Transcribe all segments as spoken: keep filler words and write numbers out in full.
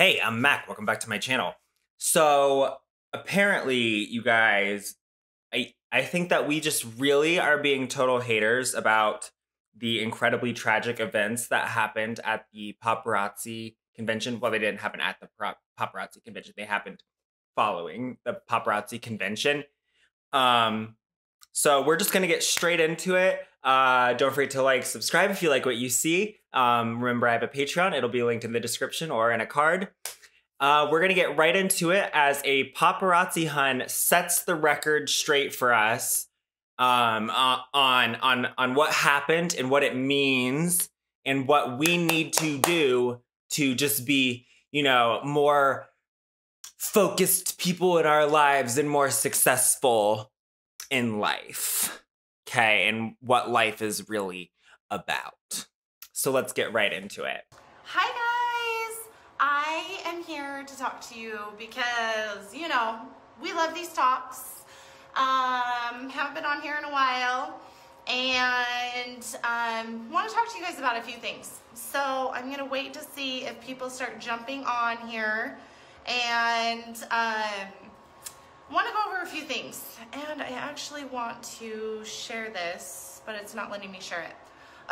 Hey, I'm Mac. Welcome back to my channel. So apparently, you guys, I I think that we just really are being total haters about the incredibly tragic events that happened at the paparazzi convention. Well, they didn't happen at the paparazzi convention. They happened following the paparazzi convention. Um, so we're just gonna get straight into it. Uh, don't forget to like, subscribe if you like what you see. Um, remember, I have a Patreon. It'll be linked in the description or in a card. Uh, we're going to get right into it as a paparazzi hun sets the record straight for us um, uh, on, on, on what happened and what it means and what we need to do to just be, you know, more focused people in our lives and more successful in life. Okay, and what life is really about. So let's get right into it. Hi guys, I am here to talk to you because, you know, we love these talks. Um, haven't been on here in a while and um, want to talk to you guys about a few things. So I'm gonna wait to see if people start jumping on here and um, want to go over a few things, and I actually want to share this, but it's not letting me share it.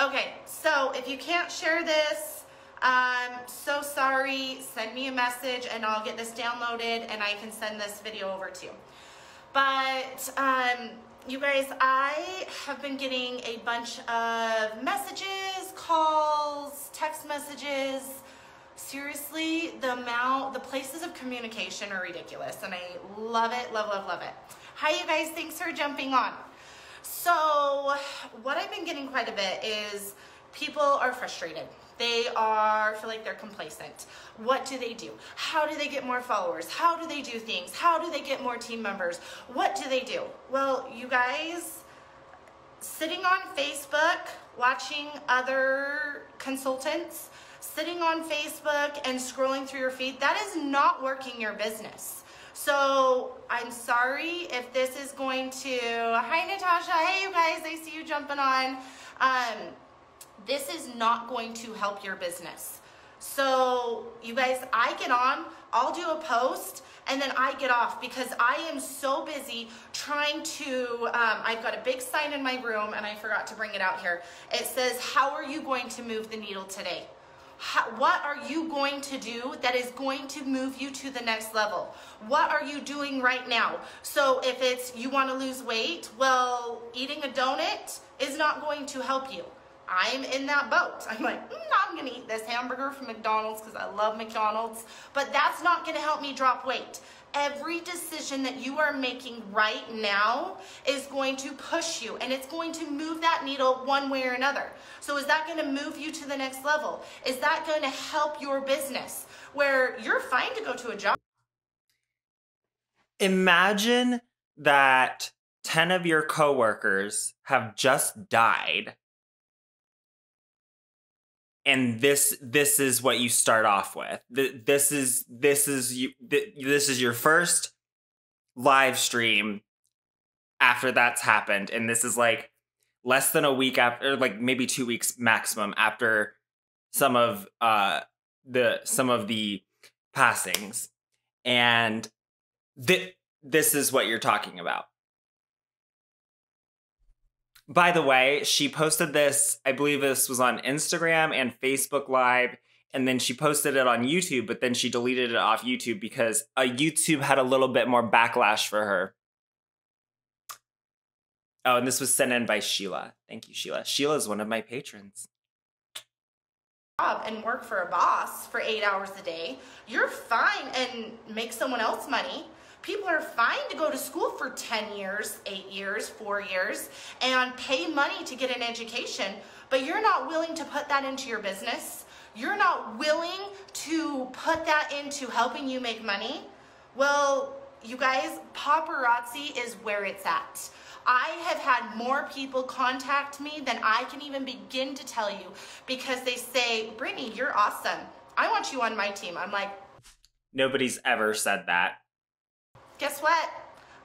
Okay, so if you can't share this, um, so sorry, send me a message and I'll get this downloaded and I can send this video over to you. But um, you guys, I have been getting a bunch of messages, calls, text messages. Seriously, the amount, the places of communication are ridiculous, and I love it, love, love, love it. Hi, you guys, thanks for jumping on. So, what I've been getting quite a bit is people are frustrated. They are, feel like they're complacent. What do they do? How do they get more followers? How do they do things? How do they get more team members? What do they do? Well, you guys, sitting on Facebook, watching other consultants, sitting on Facebook and scrolling through your feed, that is not working your business. So I'm sorry if this is going to, hi Natasha, hey you guys, I see you jumping on. Um, this is not going to help your business. So you guys, I get on, I'll do a post, and then I get off because I am so busy trying to, um, I've got a big sign in my room and I forgot to bring it out here. It says, how are you going to move the needle today? How, what are you going to do that is going to move you to the next level? What are you doing right now? So if it's you want to lose weight, well, eating a donut is not going to help you. I'm in that boat. I'm like, mm, I'm going to eat this hamburger from McDonald's because I love McDonald's, but that's not going to help me drop weight. Every decision that you are making right now is going to push you and it's going to move that needle one way or another. So is that going to move you to the next level? Is that going to help your business where you're fine to go to a job? Imagine that ten of your coworkers have just died. And this this is what you start off with. This is this is you this is your first live stream after that's happened, and this is like less than a week after, or like maybe two weeks maximum after some of uh the some of the passings, and th this is what you're talking about. By the way, she posted this, I believe this was on Instagram and Facebook Live, and then she posted it on YouTube, but then she deleted it off YouTube because uh, YouTube had a little bit more backlash for her. Oh, and this was sent in by Sheila. Thank you, Sheila. Sheila's one of my patrons. And work for a boss for eight hours a day, you're fine, and make someone else money. People are fine to go to school for ten years, eight years, four years, and pay money to get an education, but you're not willing to put that into your business. You're not willing to put that into helping you make money. Well, you guys, paparazzi is where it's at. I have had more people contact me than I can even begin to tell you because they say, Brittany, you're awesome. I want you on my team. I'm like, nobody's ever said that. Guess what?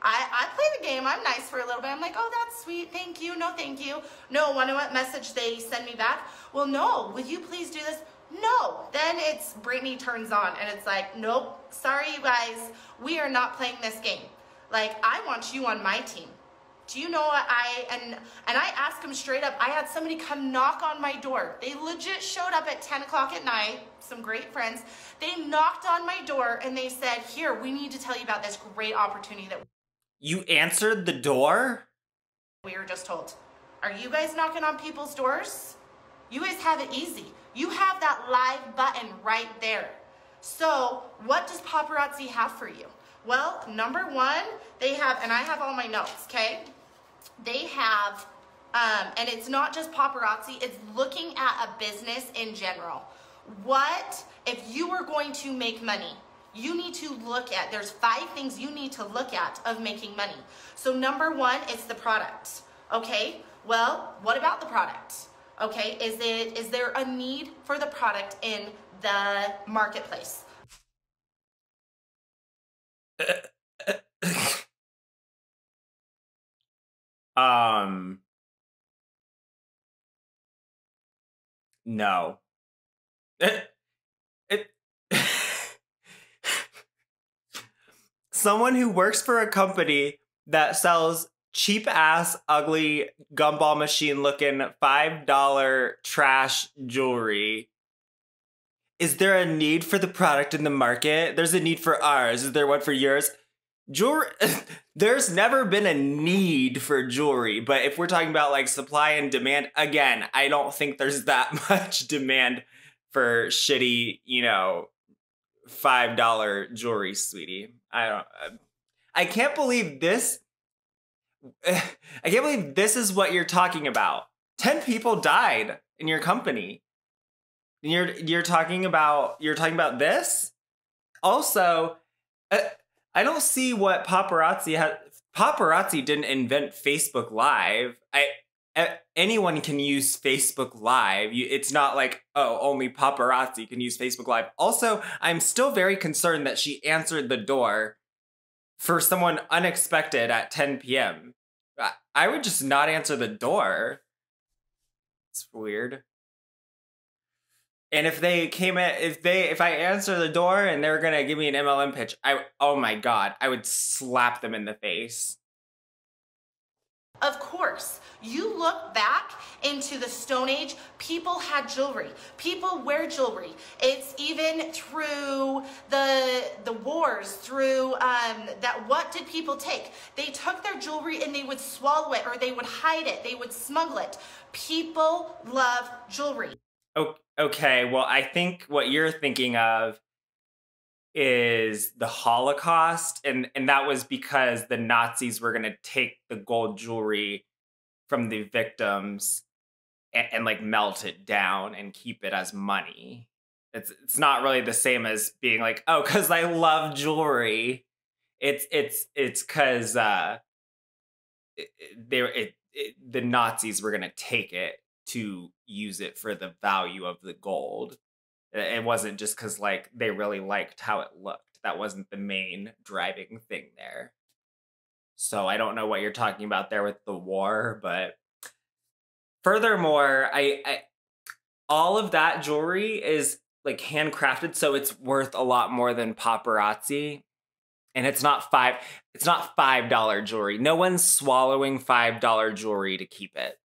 I, I play the game. I'm nice for a little bit. I'm like, oh, that's sweet. Thank you. No, thank you. No, wonder what message they send me back. Well, no, will you please do this? No. Then it's Brittany turns on and it's like, nope, sorry you guys, we are not playing this game. Like, I want you on my team. Do you know what I, and, and I asked him straight up, I had somebody come knock on my door. They legit showed up at ten o'clock at night, some great friends. They knocked on my door and they said, here, we need to tell you about this great opportunity that. You answered the door? We were just told. Are you guys knocking on people's doors? You guys have it easy. You have that live button right there. So what does paparazzi have for you? Well, number one, they have, and I have all my notes, okay? They have, um, and it's not just paparazzi, it's looking at a business in general. What, if you were going to make money, you need to look at, there's five things you need to look at of making money. So number one, it's the product, okay? Well, what about the product? Okay, is it, is there a need for the product in the marketplace? um no it, it Someone who works for a company that sells cheap ass ugly gumball machine looking five dollar trash jewelry. Is there a need for the product in the market? There's a need for ours. Is there one for yours? Jewelry, there's never been a need for jewelry, but if we're talking about like supply and demand, again, I don't think there's that much demand for shitty, you know, five dollar jewelry, sweetie. I don't, I can't believe this. I can't believe this is what you're talking about. ten people died in your company. And you're, you're talking about, you're talking about this? Also, uh, I don't see what paparazzi had. Paparazzi didn't invent Facebook Live. I, I anyone can use Facebook Live. You, it's not like, oh, only paparazzi can use Facebook Live. Also, I'm still very concerned that she answered the door for someone unexpected at ten p m I, I would just not answer the door. It's weird. And if they came at, if they, if I answer the door and they're gonna give me an M L M pitch, I, oh my God, I would slap them in the face. Of course, you look back into the Stone Age, people had jewelry, people wear jewelry. It's even through the, the wars, through um, that, what did people take? They took their jewelry and they would swallow it or they would hide it, they would smuggle it. People love jewelry. Okay. Okay, well, I think what you're thinking of is the Holocaust, and, and that was because the Nazis were going to take the gold jewelry from the victims and, and, like, melt it down and keep it as money. It's, it's not really the same as being like, oh, because I love jewelry. It's it's it's because uh, it, it, it, it, the Nazis were going to take it to use it for the value of the gold. It wasn't just because like they really liked how it looked. That wasn't the main driving thing there. So I don't know what you're talking about there with the war, but furthermore, I, I all of that jewelry is like handcrafted, so it's worth a lot more than paparazzi. And it's not five, it's not five dollar jewelry. No one's swallowing five dollar jewelry to keep it.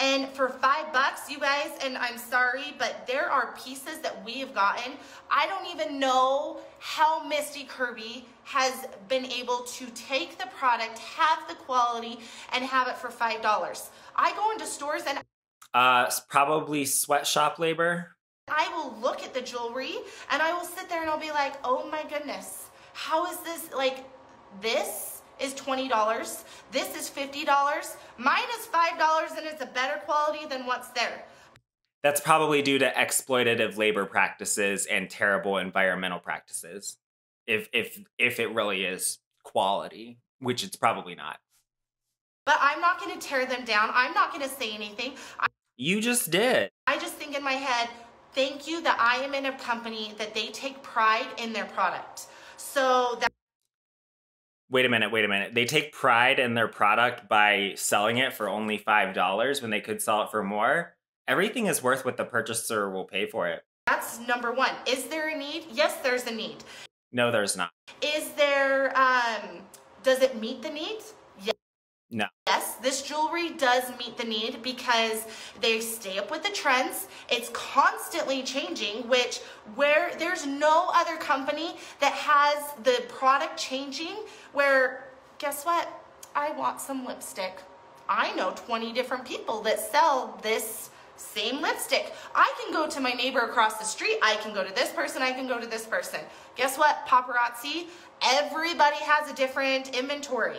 And for five bucks, you guys, and I'm sorry, but there are pieces that we have gotten. I don't even know how Misty Kirby has been able to take the product, have the quality, and have it for five dollars. I go into stores and... Uh, it's probably sweatshop labor. I will look at the jewelry, and I will sit there and I'll be like, oh my goodness, how is this, like, this? Is twenty dollars, this is fifty dollars, mine is five dollars and it's a better quality than what's there. That's probably due to exploitative labor practices and terrible environmental practices. If, if, if it really is quality, which it's probably not. But I'm not gonna tear them down, I'm not gonna say anything. I you just did. I just think in my head, thank you that I am in a company that they take pride in their product. So that. Wait a minute, wait a minute. They take pride in their product by selling it for only five dollars when they could sell it for more? everything is worth what the purchaser will pay for it. That's number one. Is there a need? Yes, there's a need. No, there's not. Is there, um, does it meet the need? Yes. No. Yes, this jewelry does meet the need because they stay up with the trends. It's constantly changing, which where there's no other company that has the product changing where, guess what? I want some lipstick. I know twenty different people that sell this same lipstick. I can go to my neighbor across the street. I can go to this person. I can go to this person. Guess what? Paparazzi, everybody has a different inventory.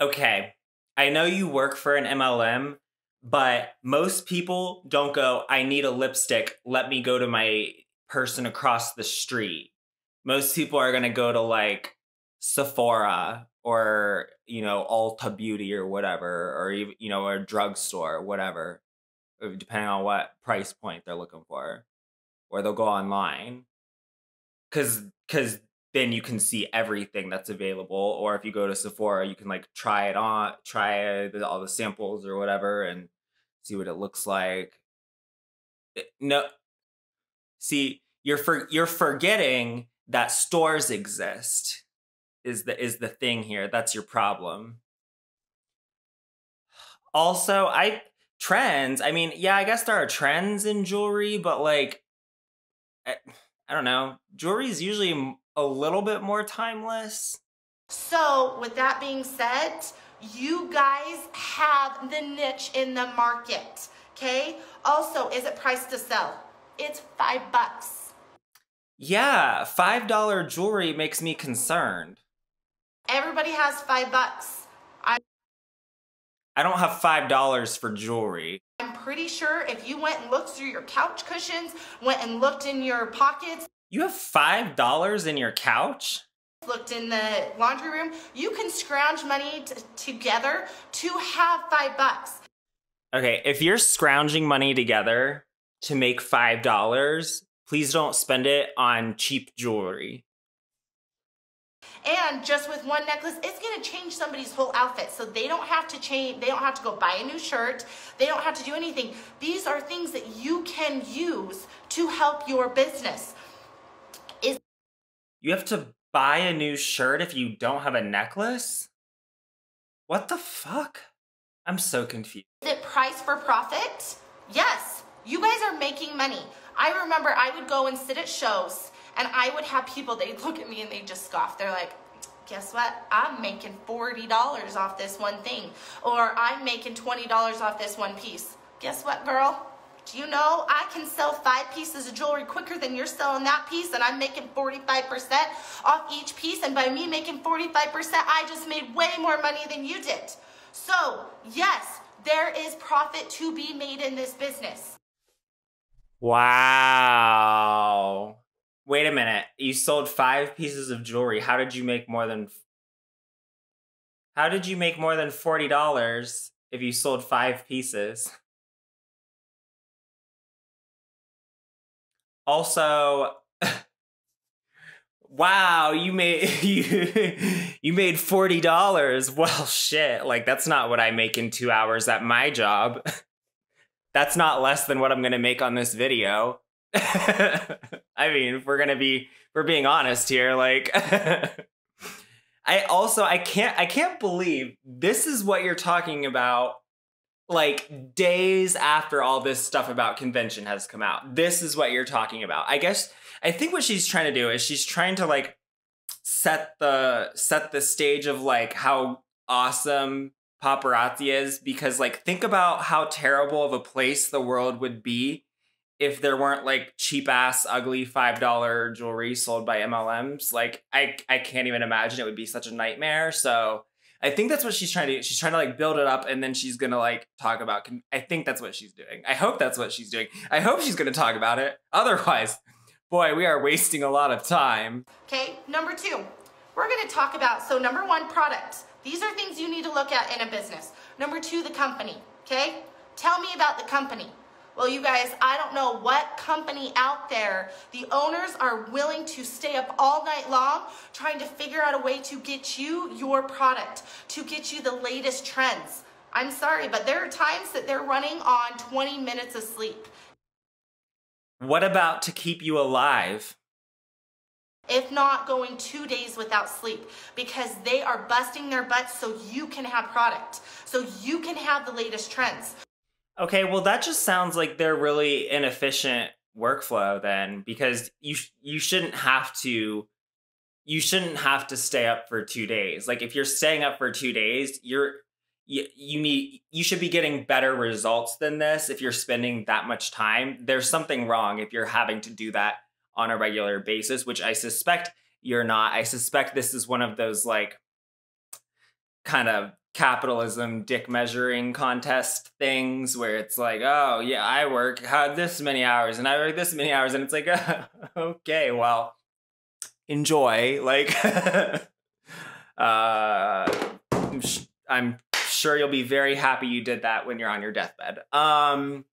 Okay, I know you work for an M L M, but most people don't go, I need a lipstick. Let me go to my person across the street. Most people are going to go to like Sephora or, you know, Ulta Beauty or whatever, or, even, you know, a drugstore or whatever, depending on what price point they're looking for, or they'll go online. Cause, cause then you can see everything that's available. Or if you go to Sephora, you can like try it on, try all the samples or whatever and see what it looks like. No, see, you're for, you're forgetting that stores exist is the, is the thing here. That's your problem. Also, I, trends, I mean, yeah, I guess there are trends in jewelry, but like, I, I don't know. Jewelry is usually a little bit more timeless. So with that being said, you guys have the niche in the market, okay? Also, is it priced to sell? It's five bucks. Yeah, five dollar jewelry makes me concerned. Everybody has five bucks. I I don't have five dollars for jewelry. I'm pretty sure if you went and looked through your couch cushions, went and looked in your pockets. You have five dollars in your couch? Looked in the laundry room. You can scrounge money together to have five bucks. Okay, if you're scrounging money together to make five dollars, please don't spend it on cheap jewelry. And just with one necklace, it's gonna change somebody's whole outfit. So they don't have to change, they don't have to go buy a new shirt. They don't have to do anything. These are things that you can use to help your business. Is you have to buy a new shirt if you don't have a necklace? What the fuck? I'm so confused. Is it price for profit? Yes, you guys are making money. I remember I would go and sit at shows and I would have people, they'd look at me and they'd just scoff. They're like, guess what? I'm making forty dollars off this one thing, or I'm making twenty dollars off this one piece. Guess what, girl? Do you know I can sell five pieces of jewelry quicker than you're selling that piece, and I'm making forty-five percent off each piece, and by me making forty-five percent, I just made way more money than you did. So yes, there is profit to be made in this business. Wow. Wait a minute. You sold five pieces of jewelry. How did you make more than How did you make more than forty dollars if you sold five pieces? Also, wow, you made you, you made forty dollars. Well, shit. Like that's not what I make in two hours at my job. That's not less than what I'm going to make on this video. I mean, if we're going to be, we're being honest here. Like, I also, I can't, I can't believe this is what you're talking about. Like days after all this stuff about convention has come out, this is what you're talking about. I guess, I think what she's trying to do is she's trying to like set the, set the stage of like how awesome Paparazzi is, because like think about how terrible of a place the world would be if there weren't like cheap ass ugly five dollar jewelry sold by M L Ms. Like I I can't even imagine. It would be such a nightmare. So I think that's what she's trying to do. She's trying to like build it up, and then she's gonna like talk about con I think that's what she's doing. I hope that's what she's doing. I hope she's gonna talk about it. Otherwise, boy, we are wasting a lot of time. Okay, number two, we're gonna talk about, so number one, product. These are things you need to look at in a business. Number two, the company, okay? Tell me about the company. Well, you guys, I don't know what company out there the owners are willing to stay up all night long trying to figure out a way to get you your product, to get you the latest trends. I'm sorry, but there are times that they're running on twenty minutes of sleep. What about to keep you alive? If not, going two days without sleep, because they are busting their butts so you can have product, so you can have the latest trends. Okay, well, that just sounds like they're really inefficient workflow then, because you you shouldn't have to you shouldn't have to stay up for two days. Like if you're staying up for two days, you're you, you need you should be getting better results than this. If you're spending that much time, there's something wrong if you're having to do that on a regular basis, which I suspect you're not. I suspect this is one of those like kind of capitalism dick measuring contest things where it's like, oh yeah, I work uh, this many hours and I work this many hours, and it's like, uh, okay, well, enjoy. Like, uh, I'm, sh I'm sure you'll be very happy you did that when you're on your deathbed. Um,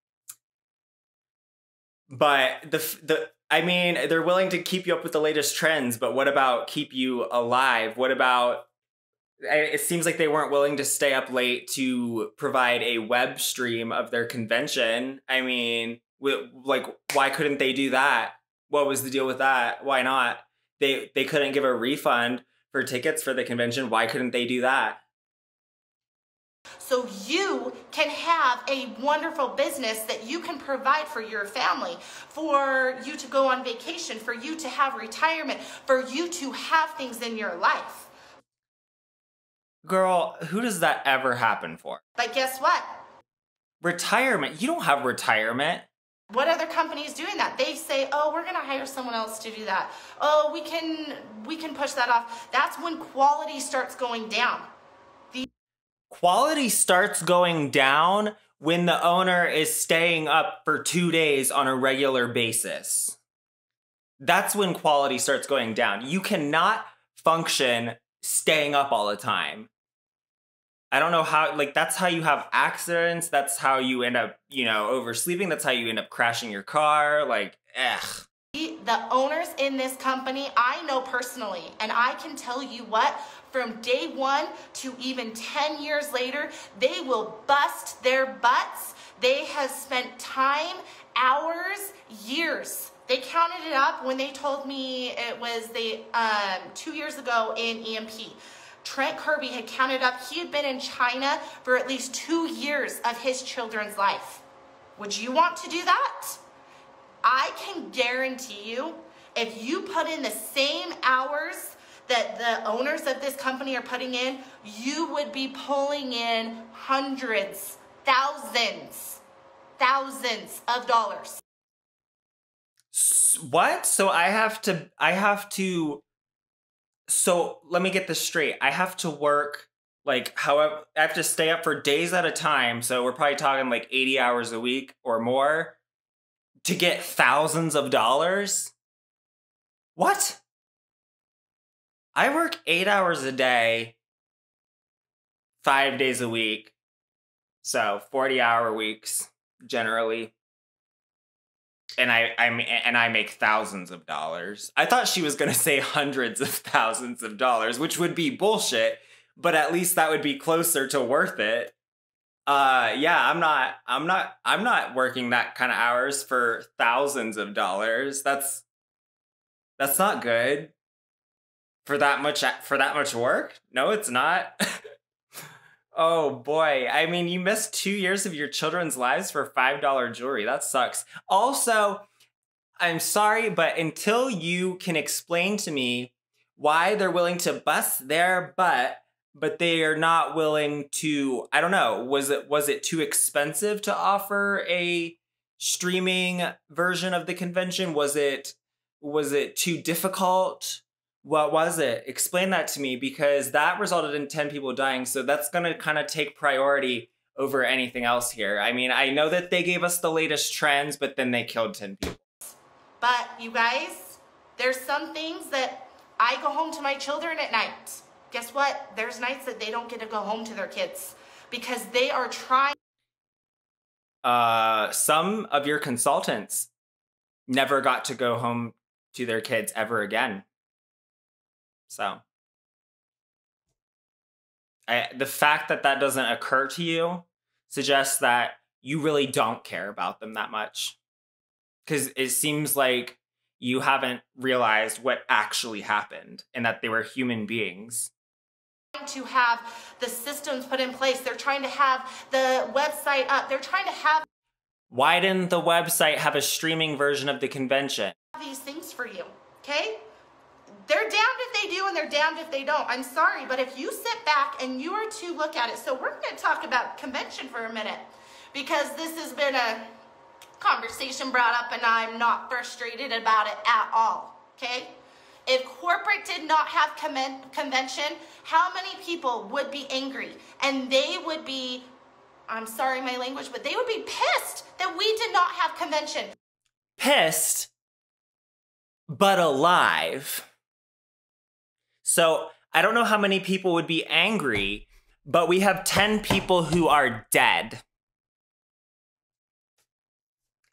but the the I mean, they're willing to keep you up with the latest trends, but what about keep you alive? What about? It seems like they weren't willing to stay up late to provide a web stream of their convention. I mean, like, why couldn't they do that? What was the deal with that? Why not? They they couldn't give a refund for tickets for the convention. Why couldn't they do that? So you can have a wonderful business that you can provide for your family, for you to go on vacation, for you to have retirement, for you to have things in your life. Girl, who does that ever happen for? But guess what? Retirement. You don't have retirement. What other company is doing that? They say, oh, we're going to hire someone else to do that. Oh, we can, we can push that off. That's when quality starts going down. The quality starts going down when the owner is staying up for two days on a regular basis. That's when quality starts going down. You cannot function staying up all the time. I don't know how, like, that's how you have accidents. That's how you end up, you know, oversleeping. That's how you end up crashing your car. Like, ugh. The owners in this company, I know personally, and I can tell you what, from day one to even ten years later, they will bust their butts. They have spent time, hours, years. They counted it up when they told me it was the, um, two years ago in E M P. Trent Kirby had counted up. He had been in China for at least two years of his children's life. Would you want to do that? I can guarantee you, if you put in the same hours that the owners of this company are putting in, you would be pulling in hundreds, thousands, thousands of dollars. What? So I have to, I have to, so let me get this straight. I have to work like however, I have to stay up for days at a time. So we're probably talking like eighty hours a week or more to get thousands of dollars. What? I work eight hours a day, five days a week. So forty hour weeks generally. And I, I and I make thousands of dollars. I thought she was gonna say hundreds of thousands of dollars, which would be bullshit, but at least that would be closer to worth it. Uh, yeah, I'm not, I'm not, I'm not working that kind of hours for thousands of dollars. That's, that's not good. For that much, for that much work? No, it's not. Oh boy, I mean, you missed two years of your children's lives for five dollar jewelry. That sucks. Also, I'm sorry, but until you can explain to me why they're willing to bust their butt, but they are not willing to, I don't know, was it was it too expensive to offer a streaming version of the convention? Was it, was it too difficult? What was it? Explain that to me, because that resulted in ten people dying. So that's going to kind of take priority over anything else here. I mean, I know that they gave us the latest trends, but then they killed ten people. But you guys, there's some things that I go home to my children at night. Guess what? There's nights that they don't get to go home to their kids because they are trying. Uh, some of your consultants never got to go home to their kids ever again. So I, the fact that that doesn't occur to you suggests that you really don't care about them that much, because it seems like you haven't realized what actually happened and that they were human beings. To have the systems put in place. They're trying to have the website up. They're trying to have... Why didn't the website have a streaming version of the convention? These things for you, okay? They're damned if they do and they're damned if they don't. I'm sorry, but if you sit back and you are to look at it, so we're going to talk about convention for a minute, because this has been a conversation brought up and I'm not frustrated about it at all, okay? If corporate did not have convention, how many people would be angry? And they would be, I'm sorry my language, but they would be pissed that we did not have convention. Pissed, but alive. So I don't know how many people would be angry, but we have ten people who are dead.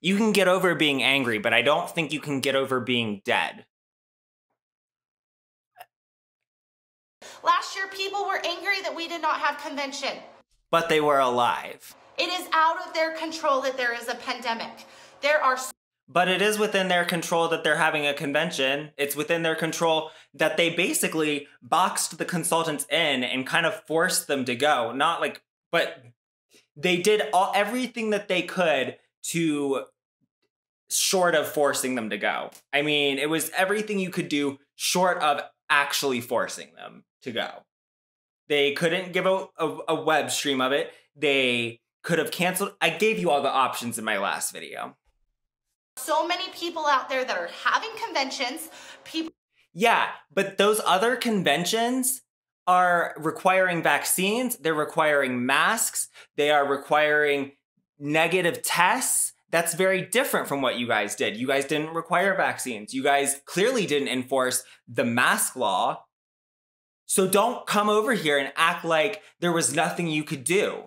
You can get over being angry, but I don't think you can get over being dead. Last year, people were angry that we did not have convention. But they were alive. It is out of their control that there is a pandemic. There are... But it is within their control that they're having a convention. It's within their control that they basically boxed the consultants in and kind of forced them to go. Not like... But they did all everything that they could to... short of forcing them to go. I mean, it was everything you could do short of actually forcing them to go. They couldn't give a, a, a web stream of it. They could have canceled. I gave you all the options in my last video. So many people out there that are having conventions, people... Yeah, but those other conventions are requiring vaccines. They're requiring masks. They are requiring negative tests. That's very different from what you guys did. You guys didn't require vaccines. You guys clearly didn't enforce the mask law. So don't come over here and act like there was nothing you could do.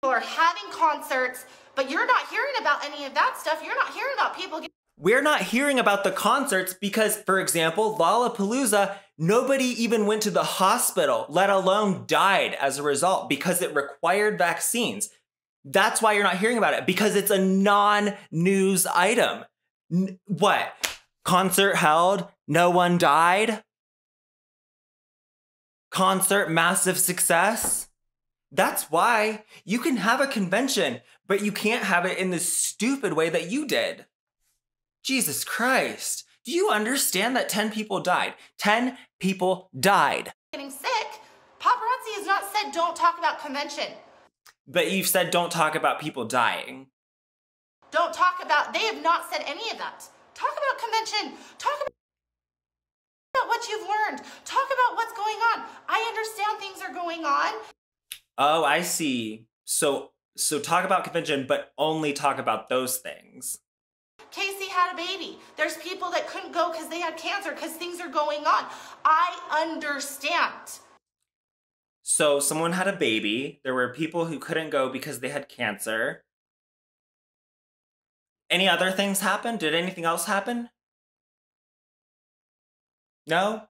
People are having concerts, but you're not hearing about any of that stuff. You're not hearing about people getting... We're not hearing about the concerts because, for example, Lollapalooza, nobody even went to the hospital, let alone died as a result, because it required vaccines. That's why you're not hearing about it, because it's a non-news item. N- what? Concert held, no one died? Concert, massive success? That's why you can have a convention, but you can't have it in this stupid way that you did. Jesus Christ. Do you understand that ten people died? ten people died. Getting sick? Paparazzi has not said don't talk about convention. But you've said don't talk about people dying. Don't talk about, they have not said any of that. Talk about convention. Talk about what you've learned. Talk about what's going on. I understand things are going on. Oh, I see. So, so talk about convention, but only talk about those things. Casey had a baby. There's people that couldn't go because they had cancer, because things are going on. I understand. So someone had a baby. There were people who couldn't go because they had cancer. Any other things happen? Did anything else happen? No?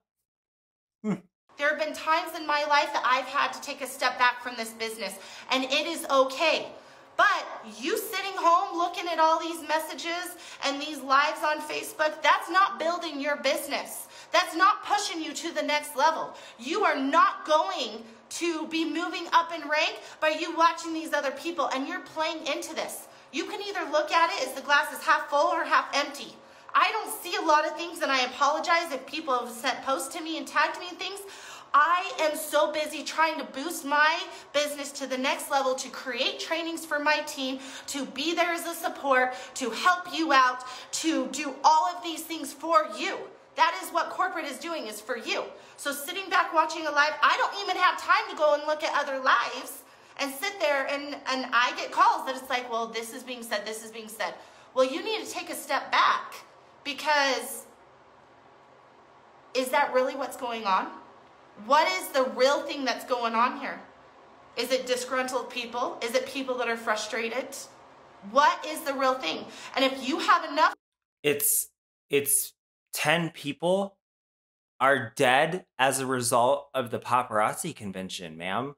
Hmm. There have been times in my life that I've had to take a step back from this business, and it is okay. But you sitting home looking at all these messages and these lives on Facebook, that's not building your business. That's not pushing you to the next level. You are not going to be moving up in rank by you watching these other people, and you're playing into this. You can either look at it as the glass is half full or half empty. I don't see a lot of things, and I apologize if people have sent posts to me and tagged me and things. I am so busy trying to boost my business to the next level, to create trainings for my team, to be there as a support, to help you out, to do all of these things for you. That is what corporate is doing, is for you. So sitting back watching a live, I don't even have time to go and look at other lives and sit there and, and I get calls that it's like, well, this is being said, this is being said. Well, you need to take a step back, because is that really what's going on? What is the real thing that's going on here? Is it disgruntled people? Is it people that are frustrated? What is the real thing? And if you have enough... It's... it's... ten people are dead as a result of the paparazzi convention, ma'am.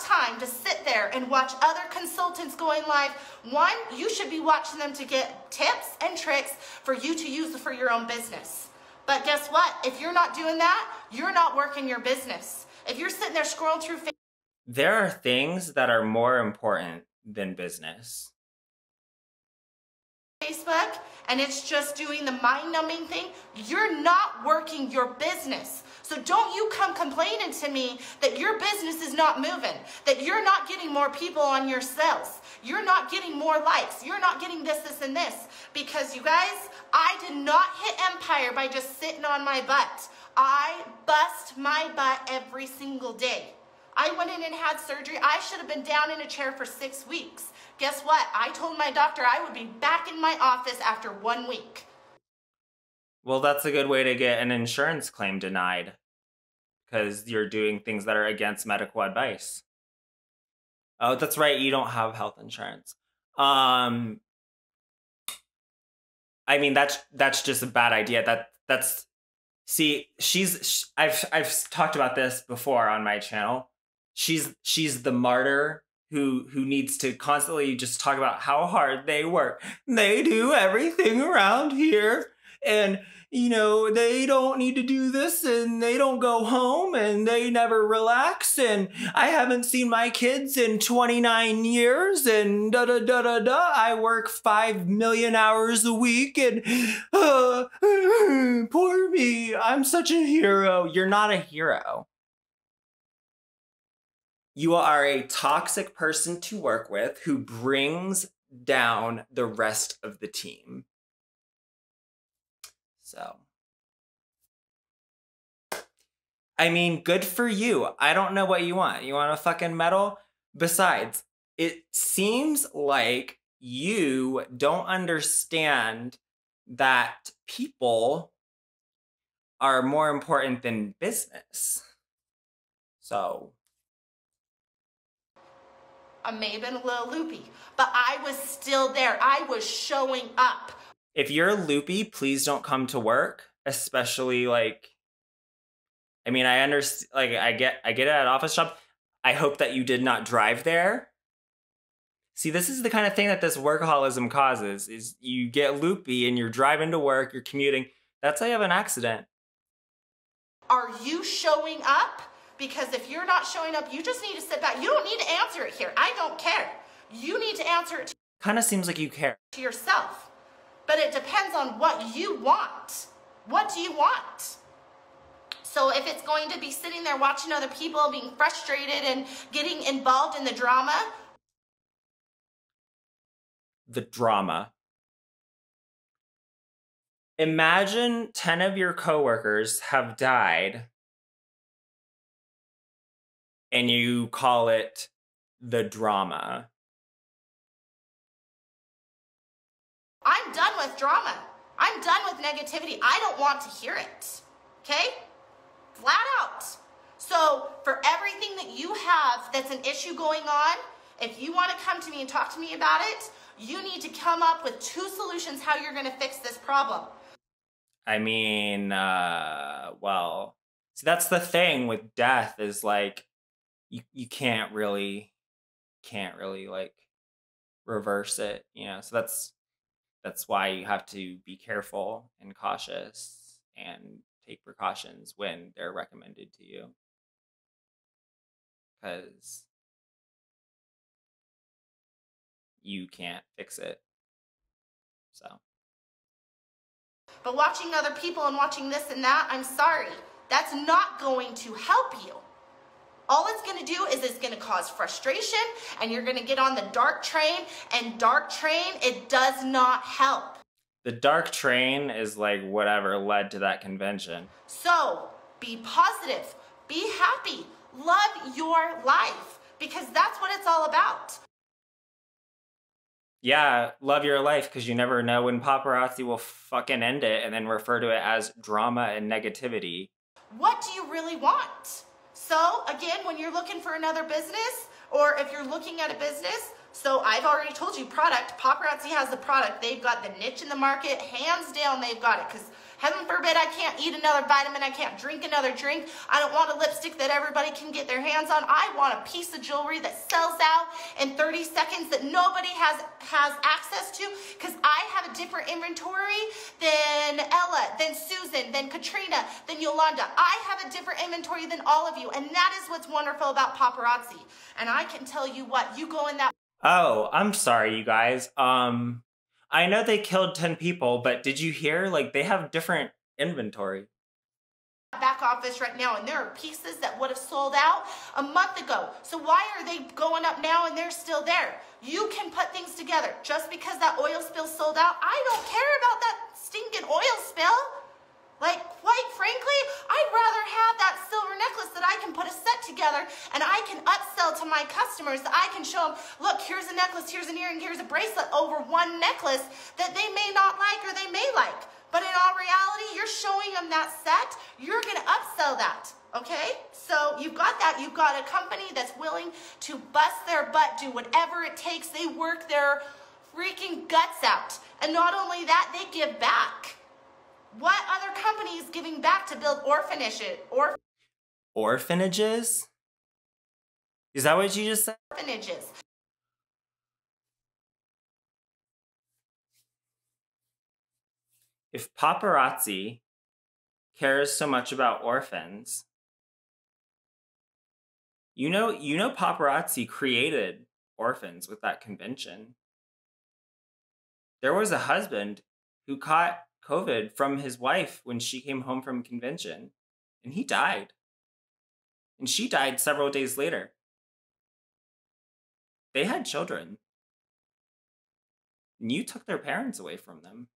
Time to sit there and watch other consultants going live. One, you should be watching them to get tips and tricks for you to use for your own business. But guess what? If you're not doing that, you're not working your business. If you're sitting there scrolling through Facebook. There are things that are more important than business. Facebook, and it's just doing the mind-numbing thing. You're not working your business. So don't you come complaining to me that your business is not moving, that you're not getting more people on your sales, you're not getting more likes, you're not getting this, this, and this. Because you guys, I did not hit empire by just sitting on my butt. I bust my butt every single day. I went in and had surgery. I should have been down in a chair for six weeks. Guess what? I told my doctor I would be back in my office after one week. Well, that's a good way to get an insurance claim denied, because you're doing things that are against medical advice. Oh, that's right. You don't have health insurance. Um, I mean, that's that's just a bad idea. That that's see, she's I've I've talked about this before on my channel. She's she's the martyr who who needs to constantly just talk about how hard they work. They do everything around here, and you know, they don't need to do this, and they don't go home, and they never relax, and I haven't seen my kids in twenty-nine years, and da da da da da. I work five million hours a week, and uh, poor me, I'm such a hero. You're not a hero. You are a toxic person to work with who brings down the rest of the team. So, I mean, good for you. I don't know what you want. You want a fucking medal? Besides, it seems like you don't understand that people are more important than business. So. I may have been a little loopy, but I was still there. I was showing up. If you're loopy, please don't come to work, especially like, I mean, I understand, like I get, I get it at office job. I hope that you did not drive there. See, this is the kind of thing that this workaholism causes, is you get loopy and you're driving to work, you're commuting. That's how you have an accident. Are you showing up? Because if you're not showing up, you just need to sit back. You don't need to answer it here. I don't care. You need to answer it to kind of seems like you care. To yourself. But it depends on what you want. What do you want? So if it's going to be sitting there watching other people being frustrated and getting involved in the drama. The drama. Imagine ten of your coworkers have died. And you call it the drama. I'm done with drama. I'm done with negativity. I don't want to hear it, okay? Flat out. So for everything that you have that's an issue going on, if you want to come to me and talk to me about it, you need to come up with two solutions how you're going to fix this problem. I mean, uh, well, see, that's the thing with death is like, You, you can't really, can't really like reverse it, you know? So that's, that's why you have to be careful and cautious and take precautions when they're recommended to you. Because you can't fix it, so. But watching other people and watching this and that, I'm sorry, that's not going to help you. All it's going to do is it's going to cause frustration, and you're going to get on the dark train, and dark train, it does not help. The dark train is like whatever led to that convention. So be positive, be happy, love your life, because that's what it's all about. Yeah, love your life, because you never know when paparazzi will fucking end it and then refer to it as drama and negativity. What do you really want? So again, when you're looking for another business, or if you're looking at a business, So I've already told you, product, Paparazzi has the product. They've got the niche in the market. Hands down, they've got it. Because heaven forbid I can't eat another vitamin. I can't drink another drink. I don't want a lipstick that everybody can get their hands on. I want a piece of jewelry that sells out in thirty seconds that nobody has, has access to, because I have a different inventory than Ella, than Susan, than Katrina, than Yolanda. I have a different inventory than all of you. And that is what's wonderful about Paparazzi. And I can tell you what, you go in that. Oh, I'm sorry, you guys. Um, I know they killed ten people, but did you hear? Like, they have different inventory. Back office right now, and there are pieces that would have sold out a month ago. So why are they going up now and they're still there? You can put things together. Just because that oil spill sold out, I don't care about that stinking oil spill. Like, quite frankly, I'd rather have that silver necklace that I can put a set together and I can upsell to my customers. That I can show them, look, here's a necklace, here's an earring, here's a bracelet over one necklace that they may not like or they may like. But in all reality, you're showing them that set. You're going to upsell that. Okay? So you've got that. You've got a company that's willing to bust their butt, do whatever it takes. They work their freaking guts out. And not only that, they give back. What other company is giving back to build orphanages? Orph orphanages? Is that what you just said? Orphanages. If Paparazzi cares so much about orphans, you know, you know Paparazzi created orphans with that convention. There was a husband who caught COVID from his wife when she came home from convention, and he died. And she died several days later. They had children. And you took their parents away from them.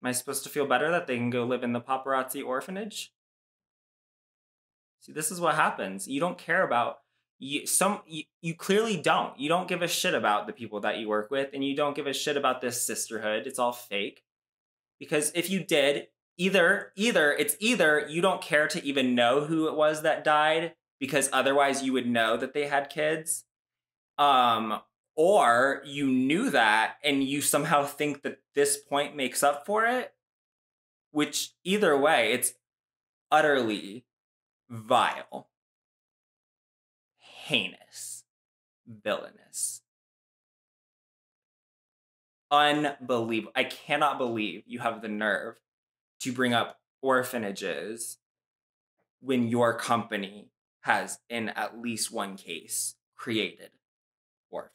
Am I supposed to feel better that they can go live in the Paparazzi orphanage? See, this is what happens. You don't care about You, some, you, you clearly don't. You don't give a shit about the people that you work with, and you don't give a shit about this sisterhood. It's all fake. Because if you did, either, either, it's either you don't care to even know who it was that died, because otherwise you would know that they had kids, um, or you knew that and you somehow think that this point makes up for it, which either way, it's utterly vile. Heinous, villainous, unbelievable. I cannot believe you have the nerve to bring up orphanages when your company has, in at least one case, created orphans.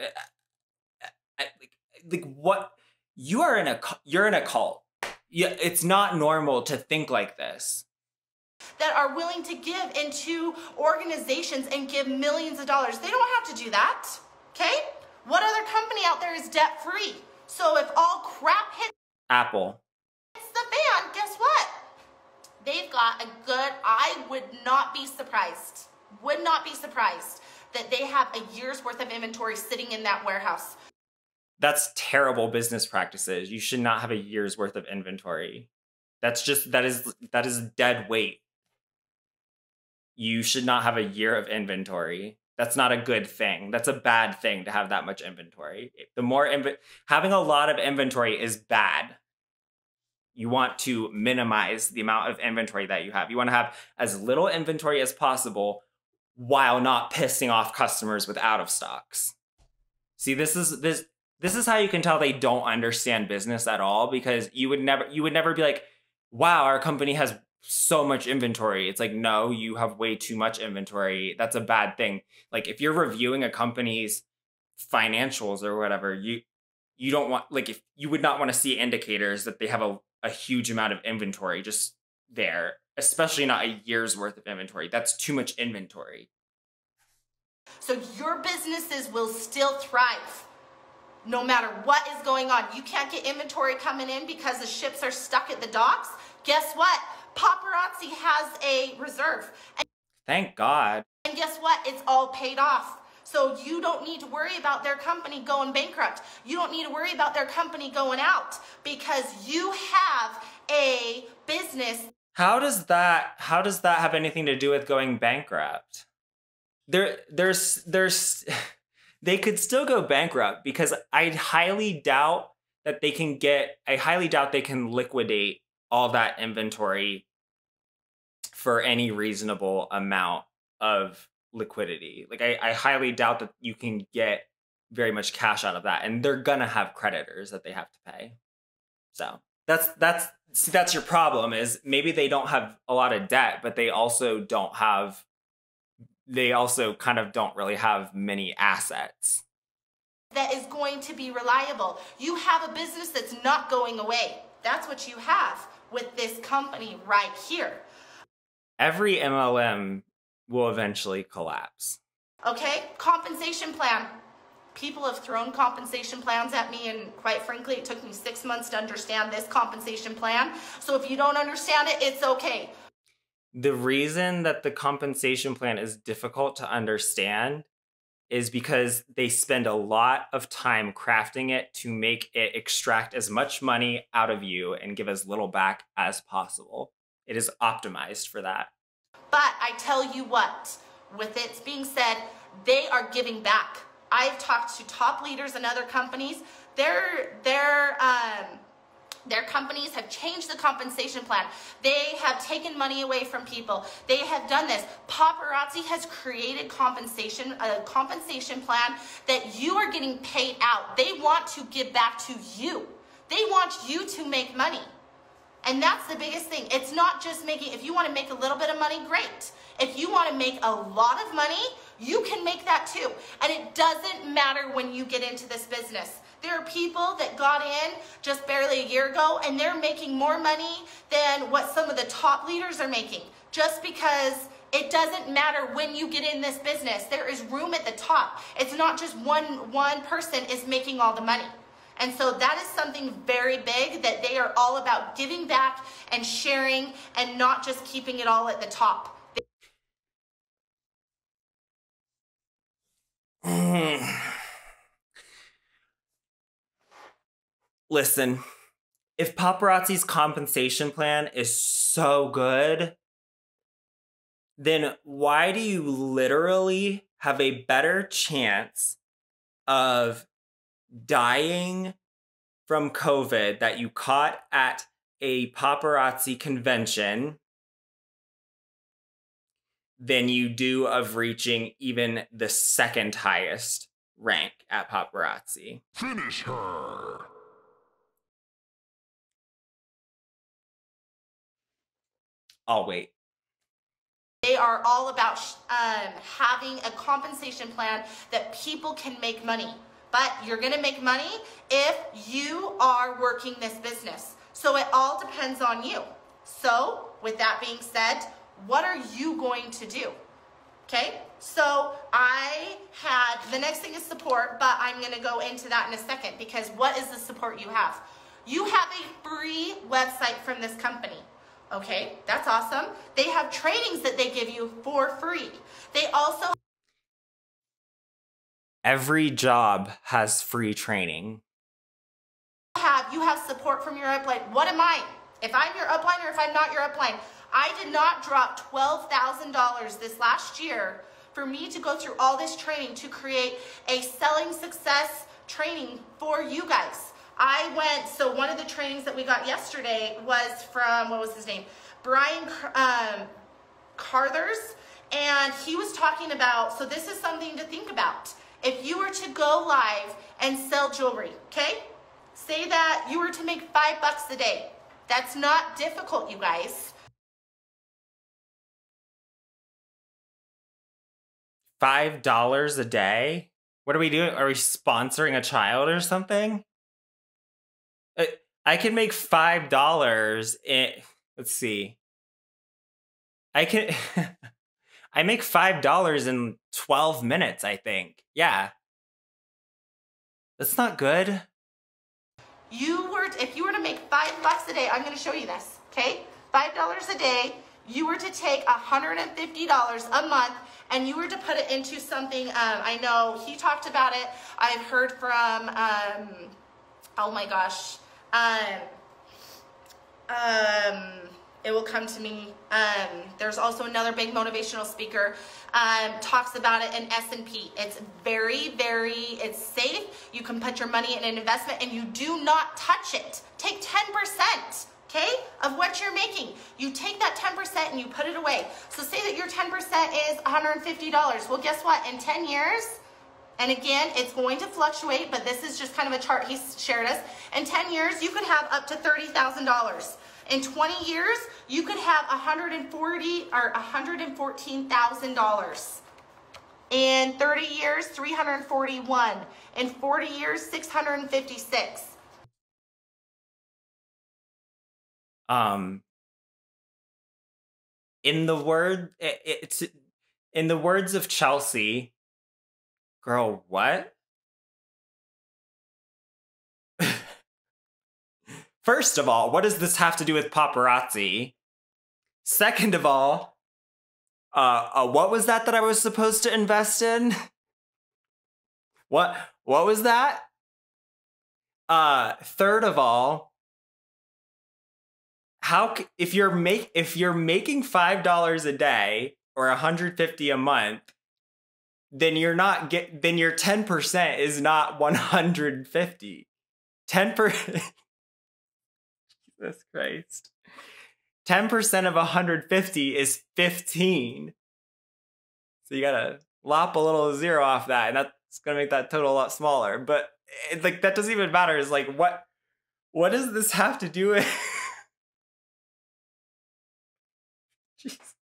I, I, like, like what? You are in a you're in a cult. Yeah, it's not normal to think like this. That are willing to give into organizations and give millions of dollars. They don't have to do that, okay? What other company out there is debt-free? So if all crap hits Apple, hits the fan, guess what? They've got a good, I would not be surprised, would not be surprised that they have a year's worth of inventory sitting in that warehouse. That's terrible business practices. You should not have a year's worth of inventory. That's just, that is, that is dead weight. You should not have a year of inventory. That's not a good thing. That's a bad thing to have that much inventory. The more, inv having a lot of inventory is bad. You want to minimize the amount of inventory that you have. You want to have as little inventory as possible while not pissing off customers with out of stocks. See, this is, this, this is how you can tell they don't understand business at all, because you would never, you would never be like, wow, our company has so much inventory. It's like, no, you have way too much inventory. That's a bad thing. Like, if you're reviewing a company's financials or whatever, you you don't want, like, if you would not want to see indicators that they have a, a huge amount of inventory just there, especially not a year's worth of inventory. That's too much inventory. So your businesses will still thrive. No matter what is going on, you can't get inventory coming in because the ships are stuck at the docks. Guess what? Paparazzi has a reserve. And thank God. And guess what? It's all paid off. So you don't need to worry about their company going bankrupt. You don't need to worry about their company going out because you have a business. How does that, how does that have anything to do with going bankrupt? there, there's, there's, they could still go bankrupt because I highly doubt that they can get, I highly doubt they can liquidate all that inventory for any reasonable amount of liquidity. Like I, I highly doubt that you can get very much cash out of that, and they're gonna have creditors that they have to pay. So that's that's see, that's your problem, is maybe they don't have a lot of debt, but they also don't have, they also kind of don't really have many assets that is going to be reliable. You have a business that's not going away. That's what you have with this company right here. Every M L M will eventually collapse. Okay, compensation plan. People have thrown compensation plans at me, and quite frankly, it took me six months to understand this compensation plan. So if you don't understand it, it's okay. The reason that the compensation plan is difficult to understand is because they spend a lot of time crafting it to make it extract as much money out of you and give as little back as possible. It is optimized for that. But I tell you what, with it being said, they are giving back. I've talked to top leaders in other companies. Their, their, um, their companies have changed the compensation plan. They have taken money away from people. They have done this. Paparazzi has created compensation, a compensation plan that you are getting paid out. They want to give back to you. They want you to make money. And that's the biggest thing. It's not just making, if you want to make a little bit of money, great. If you want to make a lot of money, you can make that too. And it doesn't matter when you get into this business. There are people that got in just barely a year ago, and they're making more money than what some of the top leaders are making. Just because it doesn't matter when you get in this business, there is room at the top. It's not just one, one person is making all the money. And so that is something very big that they are all about, giving back and sharing and not just keeping it all at the top. Listen, if Paparazzi's compensation plan is so good, then why do you literally have a better chance of dying from COVID that you caught at a paparazzi convention than you do of reaching even the second highest rank at paparazzi? Finish her. I'll wait. They are all about um, having a compensation plan that people can make money. But you're gonna make money if you are working this business. So it all depends on you. So with that being said, what are you going to do? Okay, so I had, the next thing is support, but I'm gonna go into that in a second, because what is the support you have? You have a free website from this company. Okay, that's awesome. They have trainings that they give you for free. They also Every job has free training. Have you have support from your upline. What am I? If I'm your upline or if I'm not your upline? I did not drop twelve thousand dollars this last year for me to go through all this training to create a selling success training for you guys. I went, so one of the trainings that we got yesterday was from, what was his name? Brian um, Carthers. And he was talking about, so this is something to think about. If you were to go live and sell jewelry, okay? Say that you were to make five bucks a day. That's not difficult, you guys. Five dollars a day? What are we doing? Are we sponsoring a child or something? I, I can make five dollars. Let's see. I can. I make five dollars in twelve minutes. I think. Yeah. That's not good. You were, if you were to make five bucks a day, I'm going to show you this. Okay, five dollars a day. You were to take one hundred fifty dollars a month and you were to put it into something. Um, I know he talked about it. I've heard from, um, oh my gosh, um, um, it will come to me. Um, there's also another big motivational speaker, um, talks about it in S and P. It's very, very, it's safe. You can put your money in an investment and you do not touch it. Take ten percent, okay, of what you're making. You take that ten percent and you put it away. So say that your ten percent is one hundred fifty dollars. Well, guess what? In ten years, and again, it's going to fluctuate, but this is just kind of a chart he shared us. In ten years, you could have up to thirty thousand dollars. In twenty years, you could have one hundred forty or one hundred fourteen thousand dollars. In thirty years, three hundred forty-one. In forty years, six hundred fifty-six. Um, in the word, it, it's in the words of Chelsea. Girl, what? First of all, what does this have to do with paparazzi? Second of all, uh, uh, what was that that I was supposed to invest in? What, what was that? Uh, third of all, how c if you're make if you're making five dollars a day or one hundred fifty dollars a month, then you're not get then your ten percent is not one hundred fifty. ten percent. Jesus Christ. ten percent of one hundred fifty is fifteen. So you gotta lop a little zero off that, and that's gonna make that total a lot smaller. But it's like, that doesn't even matter. It's like, what what does this have to do with? Jesus.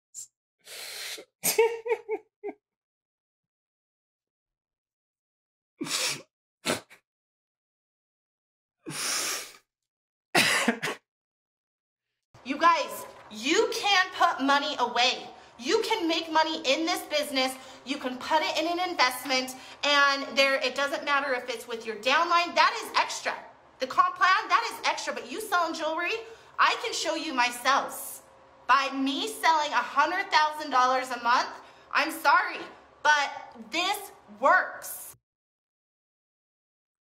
You guys, you can put money away. You can make money in this business. You can put it in an investment, and there, it doesn't matter if it's with your downline. That is extra. The comp plan, that is extra. But you selling jewelry, I can show you myself. By me selling one hundred thousand dollars a month, I'm sorry, but this works.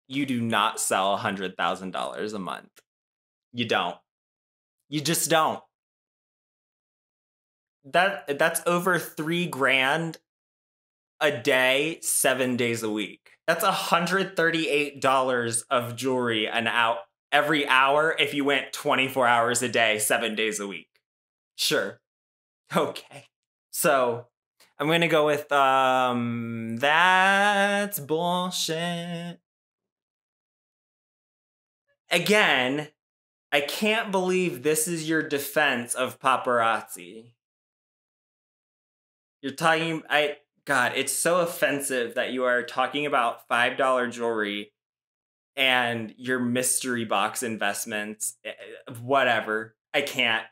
You do not sell one hundred thousand dollars a month. You don't. You just don't. That that's over three grand a day, seven days a week. That's one hundred thirty-eight dollars of jewelry an hour, every hour, if you went twenty-four hours a day, seven days a week. Sure. Okay. So I'm gonna go with um that's bullshit. Again, I can't believe this is your defense of paparazzi. You're talking, I, God, it's so offensive that you are talking about five dollar jewelry and your mystery box investments, whatever. I can't.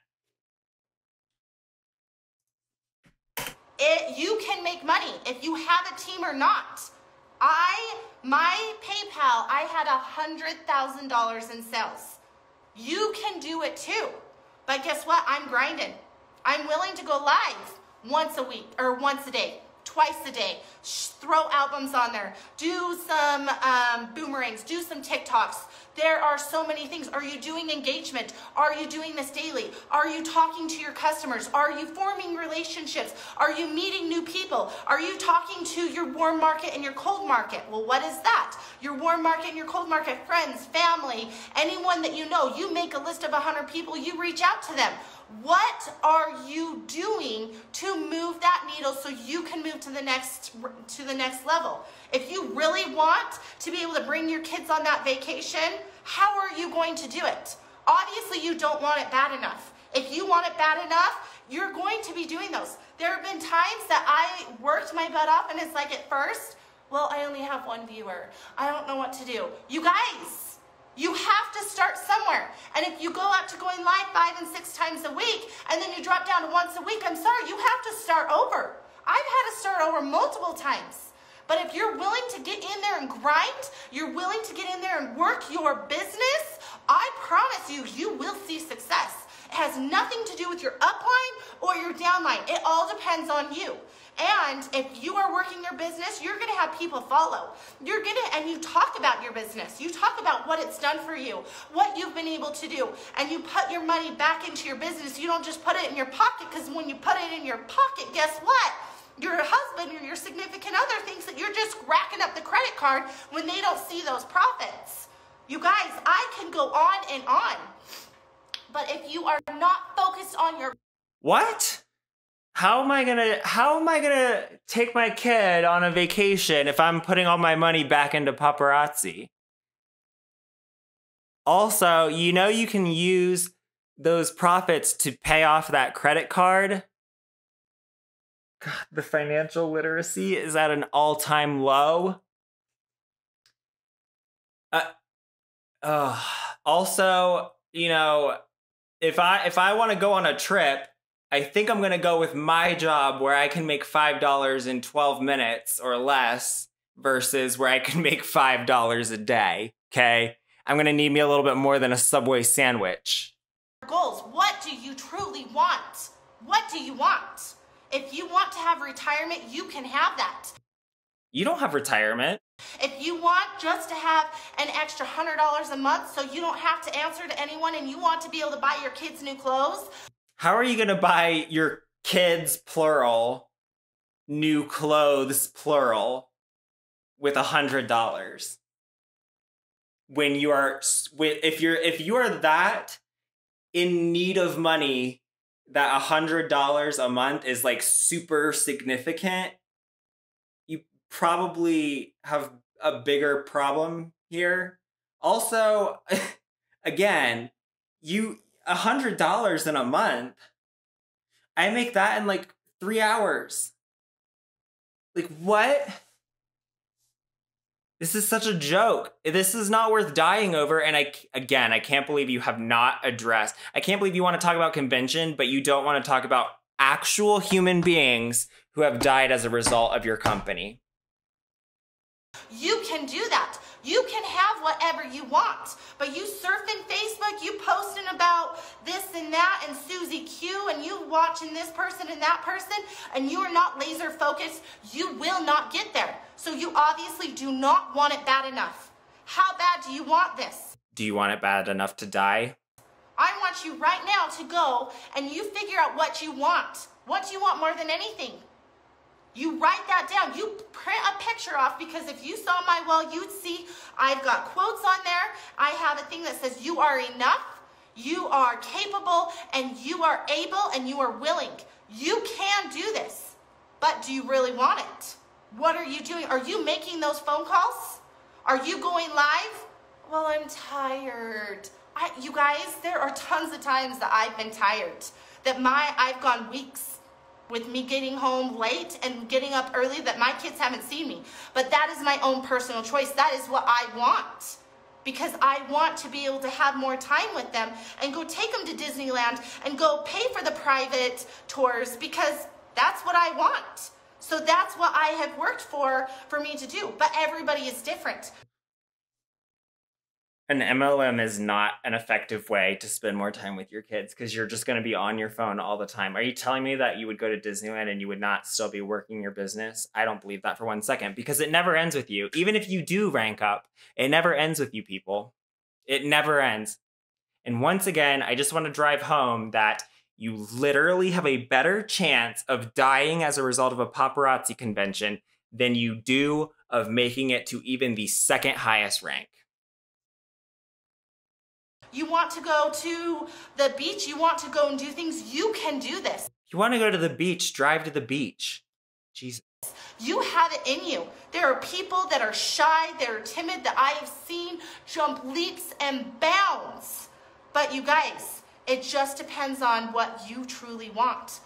It, you can make money if you have a team or not. I, my PayPal, I had one hundred thousand dollars in sales. You can do it too. But guess what? I'm grinding. I'm willing to go live once a week or once a day, twice a day. Shh, throw albums on there. Do some um, boomerangs. Do some TikToks. There are so many things. Are you doing engagement? Are you doing this daily? Are you talking to your customers? Are you forming relationships? Are you meeting new people? Are you talking to your warm market and your cold market? Well, what is that? Your warm market and your cold market, friends, family, anyone that you know. You make a list of one hundred people, you reach out to them. What are you doing to move that needle so you can move to the next to the next level? If you really want to be able to bring your kids on that vacation, how are you going to do it? Obviously, you don't want it bad enough. If you want it bad enough, you're going to be doing those. There have been times that I worked my butt off, and it's like at first, well, I only have one viewer. I don't know what to do. You guys, you have to start somewhere. And if you go up to going live five and six times a week, and then you drop down to once a week, I'm sorry, you have to start over. I've had to start over multiple times. But if you're willing to get in there and grind, you're willing to get in there and work your business, I promise you, you will see success. It has nothing to do with your upline or your downline. It all depends on you. And if you are working your business, you're going to have people follow. You're going to, and you talk about your business. You talk about what it's done for you, what you've been able to do, and you put your money back into your business. You don't just put it in your pocket, because when you put it in your pocket, guess what? Your husband or your significant other thinks that you're just racking up the credit card when they don't see those profits. You guys, I can go on and on. But if you are not focused on your... What? How am I gonna, how am I gonna take my kid on a vacation if I'm putting all my money back into Paparazzi? Also, you know you can use those profits to pay off that credit card? God, the financial literacy is at an all-time low. Uh, uh, also, you know, if I if I want to go on a trip, I think I'm going to go with my job where I can make five dollars in twelve minutes or less versus where I can make five dollars a day, okay? I'm going to need me a little bit more than a Subway sandwich. Goals, what do you truly want? What do you want? If you want to have retirement, you can have that. You don't have retirement. If you want just to have an extra one hundred dollars a month so you don't have to answer to anyone and you want to be able to buy your kids new clothes. How are you going to buy your kids, plural, new clothes, plural, with one hundred dollars? When you are, if you're, if you are that in need of money, that one hundred dollars a month is like super significant, you probably have a bigger problem here. Also, again, you one hundred dollars in a month, I make that in like three hours. Like what? This is such a joke. This is not worth dying over. And I, again, I can't believe you have not addressed. I can't believe you want to talk about convention, but you don't want to talk about actual human beings who have died as a result of your company. You can do that. You can have whatever you want, but you surfing Facebook, you posting about this and that and Susie Q, and you watching this person and that person, and you are not laser focused, you will not get there. So you obviously do not want it bad enough. How bad do you want this? Do you want it bad enough to die? I want you right now to go and you figure out what you want. What do you want more than anything? You write that down. You print a picture off, because if you saw my well, you'd see I've got quotes on there. I have a thing that says you are enough, you are capable, and you are able, and you are willing. You can do this, but do you really want it? What are you doing? Are you making those phone calls? Are you going live? Well, I'm tired. I, you guys, there are tons of times that I've been tired, that my I've gone weeks with me getting home late and getting up early that my kids haven't seen me. But that is my own personal choice. That is what I want, because I want to be able to have more time with them and go take them to Disneyland and go pay for the private tours, because that's what I want. So that's what I have worked for, for me to do. But everybody is different. An M L M is not an effective way to spend more time with your kids, because you're just going to be on your phone all the time. Are you telling me that you would go to Disneyland and you would not still be working your business? I don't believe that for one second, because it never ends with you. Even if you do rank up, it never ends with you, people. It never ends. And once again, I just want to drive home that you literally have a better chance of dying as a result of a paparazzi convention than you do of making it to even the second highest rank. You want to go to the beach, you want to go and do things, you can do this. You want to go to the beach, drive to the beach. Jesus. You have it in you. There are people that are shy, that are timid, that I have seen jump leaps and bounds. But you guys, it just depends on what you truly want.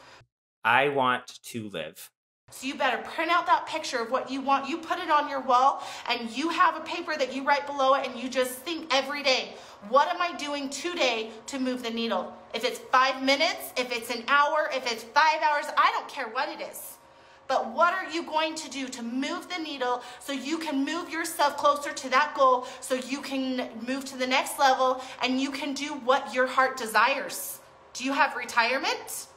I want to live. So you better print out that picture of what you want. You put it on your wall, and you have a paper that you write below it, and you just think every day, what am I doing today to move the needle? If it's five minutes, if it's an hour, if it's five hours, I don't care what it is. But what are you going to do to move the needle so you can move yourself closer to that goal, so you can move to the next level, and you can do what your heart desires? Do you have retirement?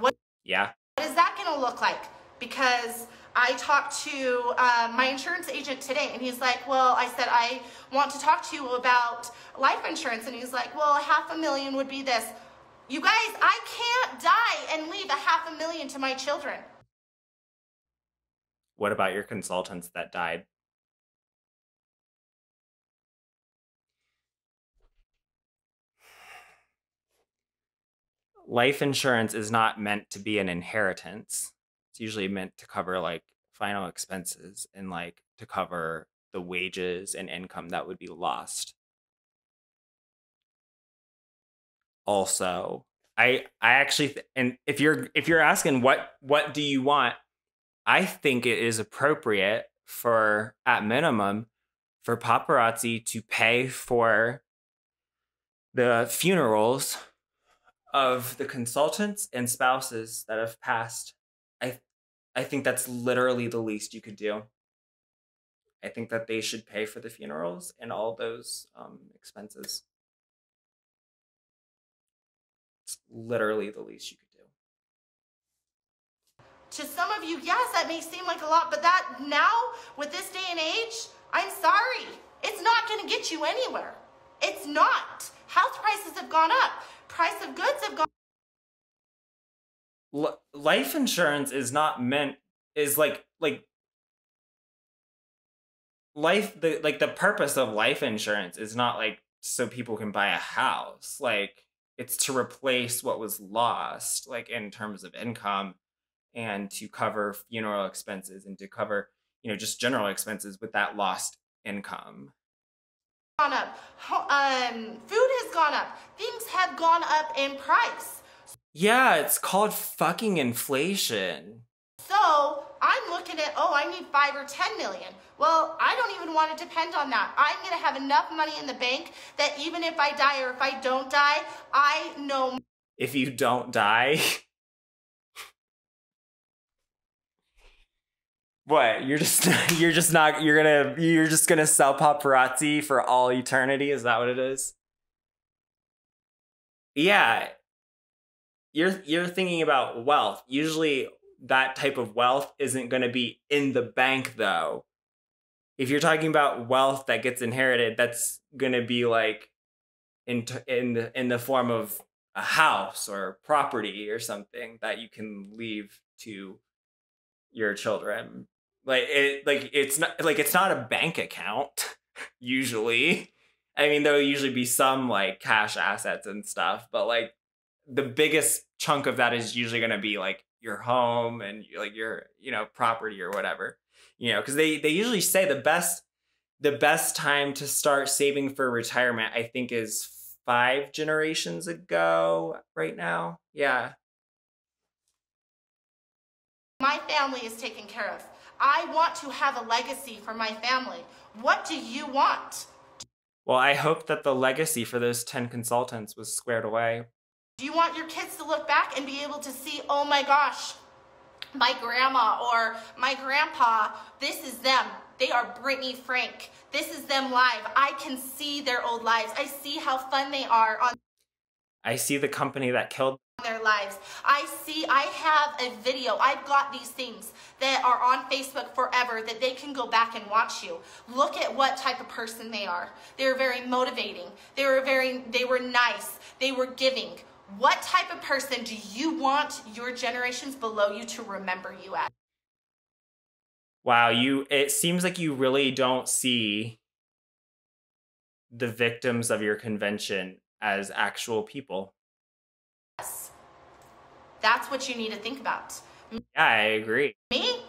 What? Yeah. What is that going to look like? because I talked to uh, my insurance agent today, and he's like, well, I said, I want to talk to you about life insurance. And he's like, well, half a million would be this. You guys, I can't die and leave a half a million to my children. What about your consultants that died? Life insurance is not meant to be an inheritance. It's usually meant to cover like final expenses and like to cover the wages and income that would be lost. Also, I I actually th and if you're if you're asking what what do you want, I think it is appropriate for at minimum for Paparazzi to pay for the funerals of the consultants and spouses that have passed. I I think that's literally the least you could do. I think that they should pay for the funerals and all those um, expenses. It's literally the least you could do. To some of you, yes, that may seem like a lot, but that now, with this day and age, I'm sorry. It's not gonna get you anywhere. It's not. House prices have gone up. Price of goods have gone L life insurance is not meant is like like life the like the purpose of life insurance is not like so people can buy a house. Like, it's to replace what was lost, like in terms of income, and to cover funeral expenses and to cover, you know, just general expenses with that lost income. Gone up. Um, food has gone up. Things have gone up in price. Yeah, it's called fucking inflation. So I'm looking at, oh, I need five or ten million. Well, I don't even want to depend on that. I'm gonna have enough money in the bank that even if I die or if I don't die, I know. If you don't die, what? You're just you're just not you're gonna you're just gonna sell Paparazzi for all eternity? Is that what it is? Yeah. You're you're thinking about wealth. Usually that type of wealth isn't going to be in the bank, though. If you're talking about wealth that gets inherited, that's going to be like in in the in the form of a house or property or something that you can leave to your children. Like it like it's not like it's not a bank account usually. I mean, there'll usually be some like cash assets and stuff, but like the biggest chunk of that is usually going to be like your home and like your, you know, property or whatever, you know, because they, they usually say the best, the best time to start saving for retirement, I think, is five generations ago right now. Yeah. My family is taken care of. I want to have a legacy for my family. What do you want? Well, I hope that the legacy for those ten consultants was squared away. Do you want your kids to look back and be able to see, oh my gosh, my grandma or my grandpa, this is them. They are Brittany Frank. This is them live. I can see their old lives. I see how fun they are on. I see the company that killed their lives. I see, I have a video. I've got these things that are on Facebook forever that they can go back and watch you. Look at what type of person they are. They're very motivating. They were very, they were nice. They were giving. What type of person do you want your generations below you to remember you as? Wow, you it seems like you really don't see the victims of your convention as actual people. Yes. That's what you need to think about. Yeah, I agree. Me?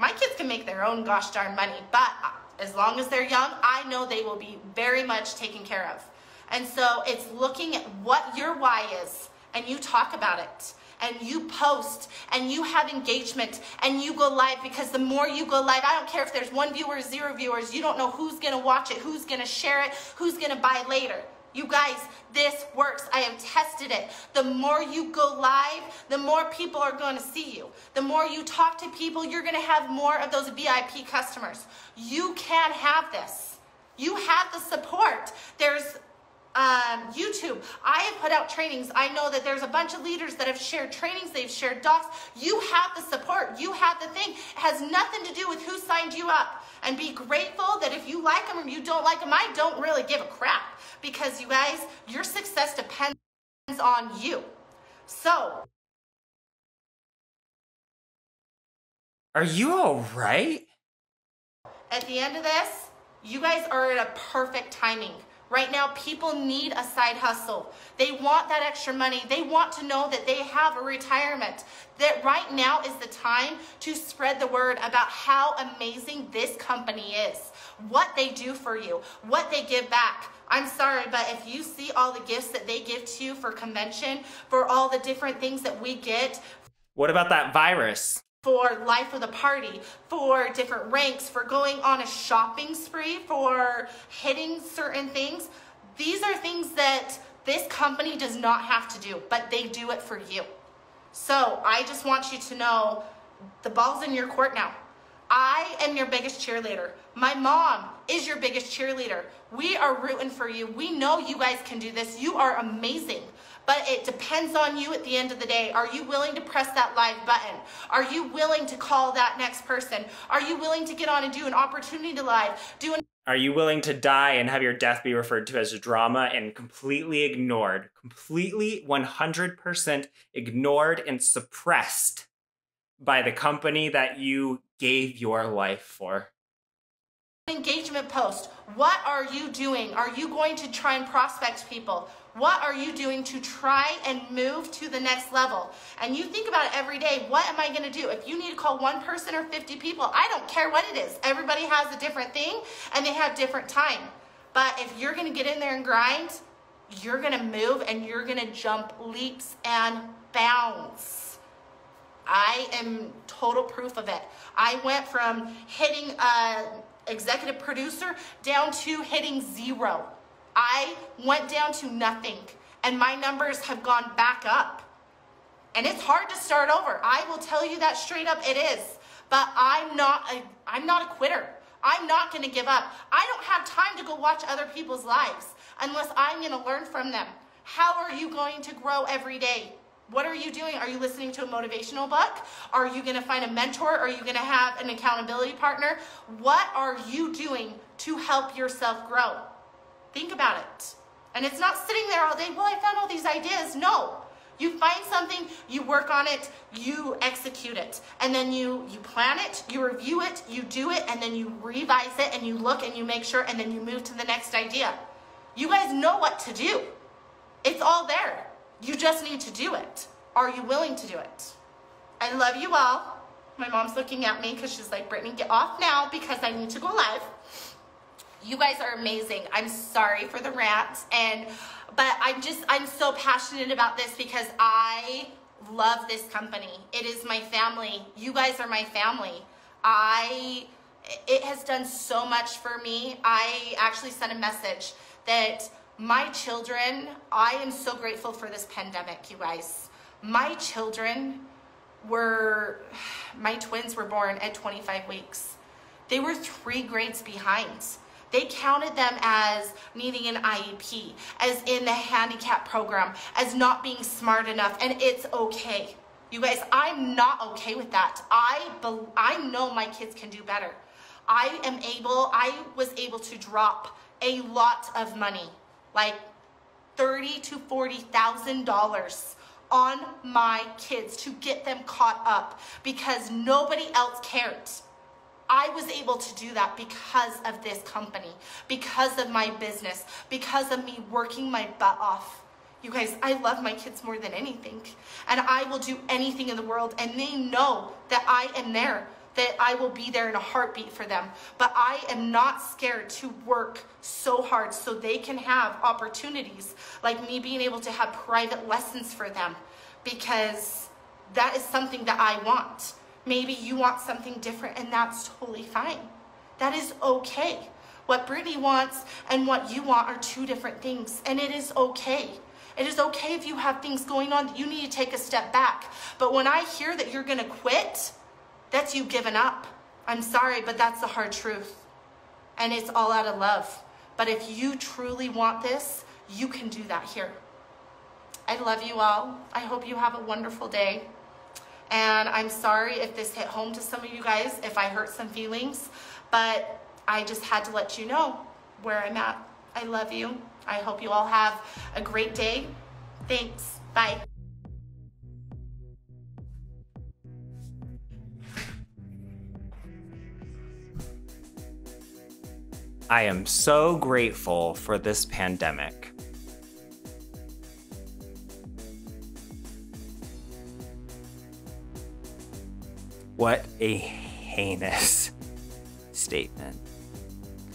My kids can make their own gosh darn money, but as long as they're young, I know they will be very much taken care of. And so it's looking at what your why is, and you talk about it, and you post, and you have engagement, and you go live, because the more you go live, I don't care if there's one viewer, zero viewers, you don't know who's gonna watch it, who's gonna share it, who's gonna buy later. You guys, this works. I have tested it. The more you go live, the more people are going to see you. The more you talk to people, you're going to have more of those V I P customers. You can have this. You have the support. There's um, YouTube. I have put out trainings. I know that there's a bunch of leaders that have shared trainings. They've shared docs. You have the support. You have the thing. It has nothing to do with who signed you up. And be grateful that if you like them or you don't like them, I don't really give a crap. Because you guys, your success depends on you. So. Are you all right? At the end of this, you guys are at a perfect timing. Right now, people need a side hustle. They want that extra money. They want to know that they have a retirement. That right now is the time to spread the word about how amazing this company is, what they do for you, what they give back. I'm sorry, but if you see all the gifts that they give to you for convention, for all the different things that we get. What about that virus? For life of the party, for different ranks, for going on a shopping spree, for hitting certain things. These are things that this company does not have to do, but they do it for you. So I just want you to know the ball's in your court now. I am your biggest cheerleader. My mom is your biggest cheerleader. We are rooting for you. We know you guys can do this. You are amazing. But it depends on you at the end of the day. Are you willing to press that live button? Are you willing to call that next person? Are you willing to get on and do an opportunity to live? Do an Are you willing to die and have your death be referred to as drama and completely ignored? Completely one hundred percent ignored and suppressed by the company that you gave your life for. Engagement post. What are you doing? Are you going to try and prospect people? What are you doing to try and move to the next level? And you think about it every day. What am I going to do? If you need to call one person or fifty people, I don't care what it is. Everybody has a different thing and they have different time. But if you're going to get in there and grind, you're going to move and you're going to jump leaps and bounds. I am total proof of it. I went from hitting an executive producer down to hitting zero. I went down to nothing, and my numbers have gone back up. And it's hard to start over. I will tell you that straight up, it is. But I'm not a, I'm not a quitter. I'm not going to give up. I don't have time to go watch other people's lives unless I'm going to learn from them. How are you going to grow every day? What are you doing? Are you listening to a motivational book? Are you going to find a mentor? Are you going to have an accountability partner? What are you doing to help yourself grow? Think about it. And it's not sitting there all day, well, I found all these ideas. No. You find something, you work on it, you execute it. And then you, you plan it, you review it, you do it, and then you revise it, and you look, and you make sure, and then you move to the next idea. You guys know what to do. It's all there. You just need to do it. Are you willing to do it? I love you all. My mom's looking at me because she's like, Brittany, get off now because I need to go live. You guys are amazing. I'm sorry for the rant, and but I'm just, I'm so passionate about this because I love this company. It is my family. You guys are my family. I, it has done so much for me. I actually sent a message that my children, I am so grateful for this pandemic, you guys. My children were, my twins were born at twenty-five weeks. They were three grades behind. They counted them as needing an I E P, as in the handicap program, as not being smart enough, and it's okay. You guys, I'm not okay with that. I, I know my kids can do better. I am able, I was able to drop a lot of money, like thirty to forty thousand dollars on my kids to get them caught up because nobody else cared. I was able to do that because of this company, because of my business, because of me working my butt off. You guys, I love my kids more than anything, and I will do anything in the world, and they know that I am there, that I will be there in a heartbeat for them. But I am not scared to work so hard so they can have opportunities like me being able to have private lessons for them, because that is something that I want. Maybe you want something different, and that's totally fine. That is okay. What Brittany wants and what you want are two different things, and it is okay. It is okay if you have things going on that you need to take a step back. But when I hear that you're gonna quit, that's you giving up. I'm sorry, but that's the hard truth. And it's all out of love. But if you truly want this, you can do that here. I love you all. I hope you have a wonderful day. And I'm sorry if this hit home to some of you guys, if I hurt some feelings, but I just had to let you know where I'm at. I love you. I hope you all have a great day. Thanks. Bye. I am so grateful for this pandemic. What a heinous statement.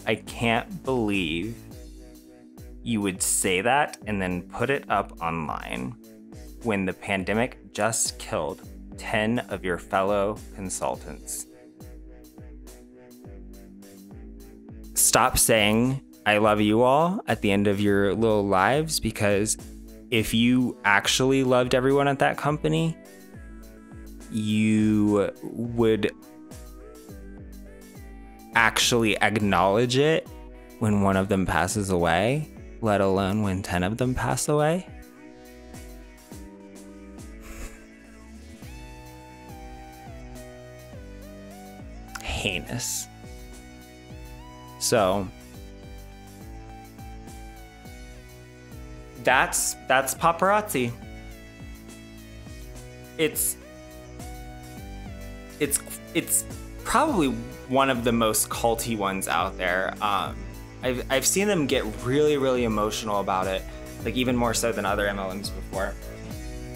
I can't believe you would say that and then put it up online when the pandemic just killed ten of your fellow consultants. Stop saying I love you all at the end of your little lives, because if you actually loved everyone at that company, you would actually acknowledge it when one of them passes away, let alone when ten of them pass away. Heinous. So that's that's paparazzi. It's it's it's probably one of the most culty ones out there. Um, I've I've seen them get really really emotional about it, like even more so than other M L Ms before.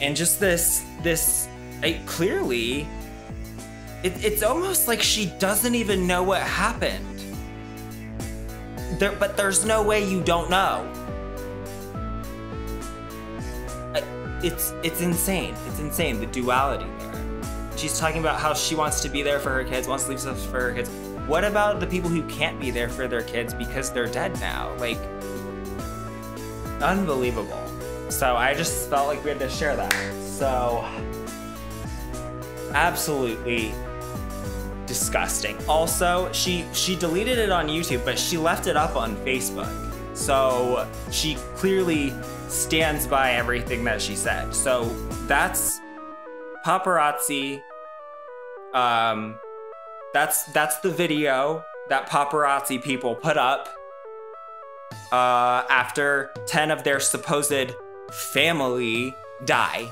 And just this this I, clearly, it, it's almost like she doesn't even know what happened. There, but there's no way you don't know. It's it's insane. It's insane, the duality there. She's talking about how she wants to be there for her kids, wants to leave stuff for her kids. What about the people who can't be there for their kids because they're dead now? Like, unbelievable. So I just felt like we had to share that. So, absolutely disgusting. Also, she she deleted it on YouTube, but she left it up on Facebook. So she clearly stands by everything that she said. So that's paparazzi. Um, that's that's the video that paparazzi people put up uh, after ten of their supposed family die.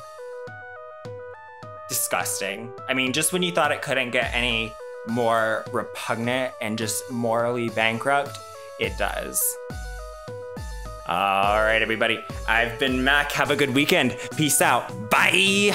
Disgusting. I mean, just when you thought it couldn't get any more repugnant and just morally bankrupt, it does. All right, everybody. I've been Mac. Have a good weekend. Peace out. Bye.